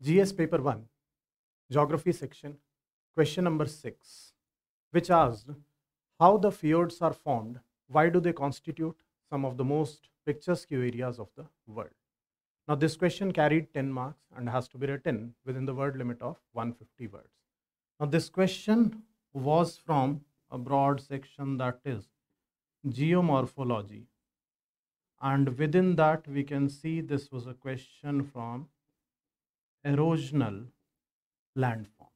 GS paper 1, geography section, question number 6, which asked how the fjords are formed, why do they constitute some of the most picturesque areas of the world. Now this question carried 10 marks and has to be written within the word limit of 150 words. Now this question was from a broad section, that is geomorphology, and within that we can see this was a question from erosional landform.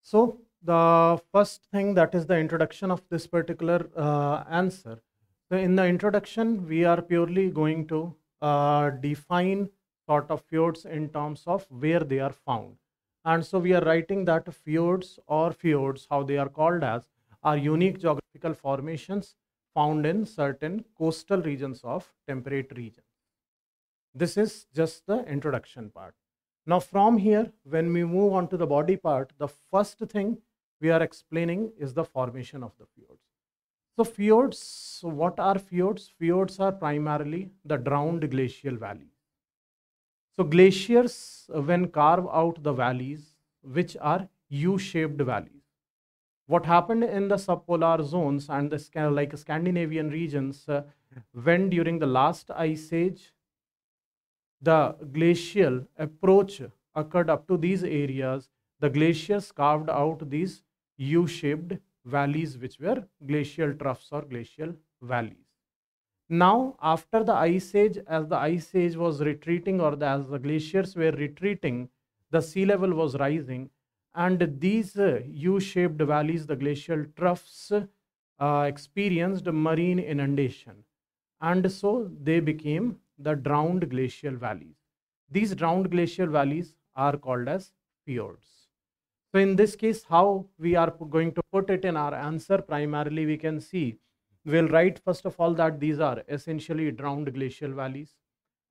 So the first thing, that is the introduction of this particular answer. So in the introduction we are purely going to define sort of fjords in terms of where they are found, and so we are writing that fjords, or fjords how they are called as, are unique geographical formations found in certain coastal regions of temperate region. This is just the introduction part. Now from here, when we move on to the body part, the first thing we are explaining is the formation of the fjords. So fjords, what are fjords? Fjords are primarily the drowned glacial valleys. So glaciers, when carve out the valleys, which are U-shaped valleys, what happened in the subpolar zones and the like Scandinavian regions, when during the last ice age, the glacial approach occurred up to these areas, the glaciers carved out these U-shaped valleys, which were glacial troughs or glacial valleys. Now, after the ice age, as the ice age was retreating, or as the glaciers were retreating, the sea level was rising, and these U-shaped valleys, the glacial troughs, experienced marine inundation, and so they became the drowned glacial valleys. These drowned glacial valleys are called as fjords. So in this case, how we are going to put it in our answer, primarily we can see, we'll write first of all that these are essentially drowned glacial valleys,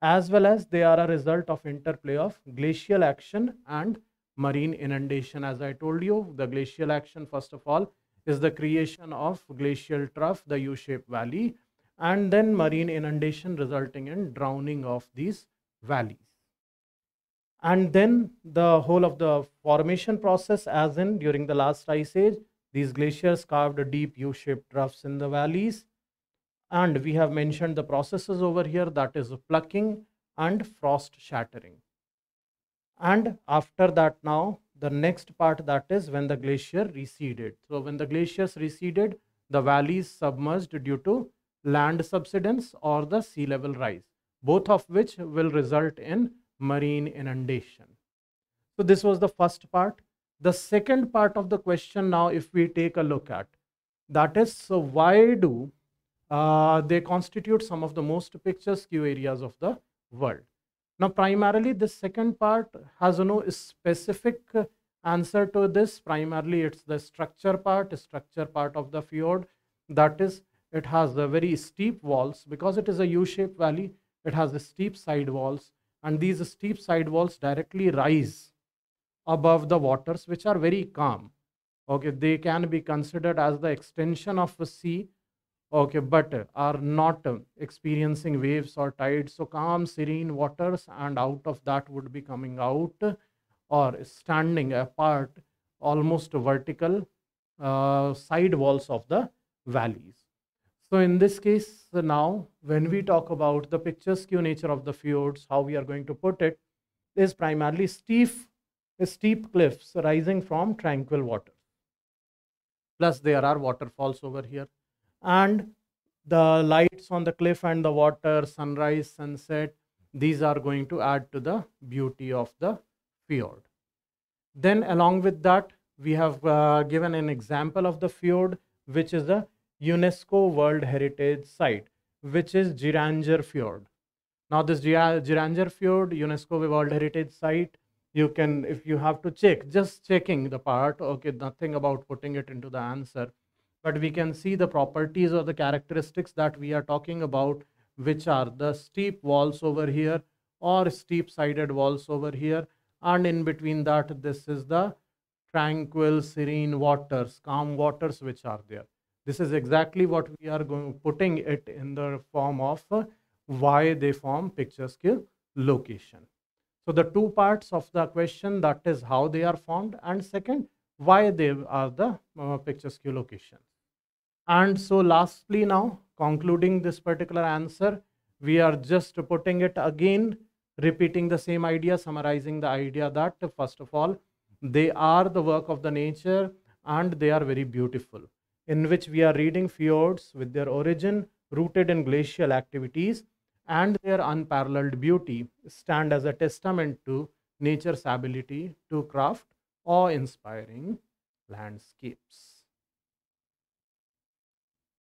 as well as they are a result of interplay of glacial action and marine inundation. As I told you, the glacial action first of all is the creation of glacial trough, the U-shaped valley, and then marine inundation resulting in drowning of these valleys. And then the whole of the formation process, as in during the last ice age, these glaciers carved a deep U-shaped troughs in the valleys, and we have mentioned the processes over here, that is plucking and frost shattering. And after that, now the next part, that is when the glacier receded. So when the glaciers receded, the valleys submerged due to land subsidence or the sea level rise, both of which will result in marine inundation. So this was the first part. The second part of the question, now if we take a look at, that is, so why do they constitute some of the most picturesque areas of the world. Now primarily this second part has no specific answer to this. Primarily it's the structure part of the fjord, that is, it has the very steep walls. Because it is a U-shaped valley, it has the steep side walls, and these steep side walls directly rise above the waters, which are very calm. Okay, they can be considered as the extension of a sea, okay, but are not experiencing waves or tides. So calm, serene waters, and out of that would be coming out or standing apart almost vertical side walls of the valleys. So in this case, now when we talk about the picturesque nature of the fjords, how we are going to put it is primarily steep cliffs rising from tranquil water, plus there are waterfalls over here, and the lights on the cliff and the water, sunrise, sunset, these are going to add to the beauty of the fjord. Then along with that, we have given an example of the fjord, which is a UNESCO World Heritage Site, which is Geirangerfjord. Now this Geirangerfjord, UNESCO World Heritage Site, you can, if you have to check, just checking the part, okay, nothing about putting it into the answer, but we can see the properties or the characteristics that we are talking about, which are the steep walls over here or steep sided walls over here, and in between that, this is the tranquil, serene waters, calm waters which are there. This is exactly what we are going putting it in the form of why they form pictures ki location. So the two parts of the question, that is how they are formed, and second, why they are the pictures ki location. And so lastly, now concluding this particular answer, we are just putting it again, repeating the same idea, summarizing the idea that first of all, they are the work of the nature and they are very beautiful, in which we are reading fjords with their origin rooted in glacial activities and their unparalleled beauty stand as a testament to nature's ability to craft awe-inspiring landscapes.